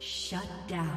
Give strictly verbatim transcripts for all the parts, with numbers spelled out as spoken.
Shut down.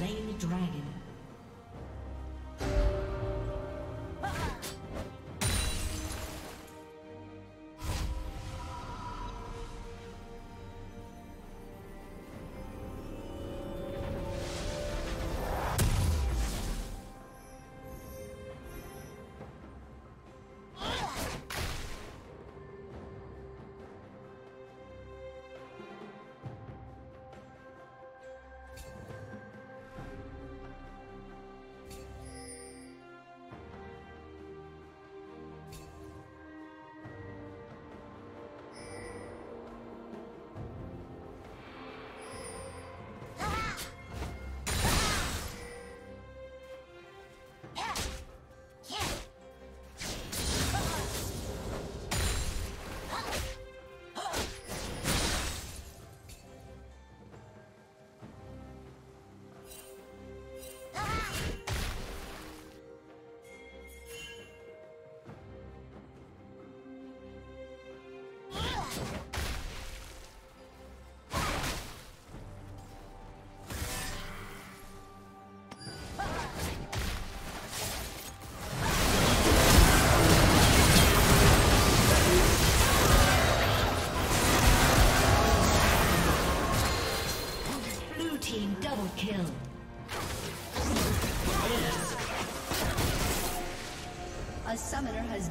slain the dragon.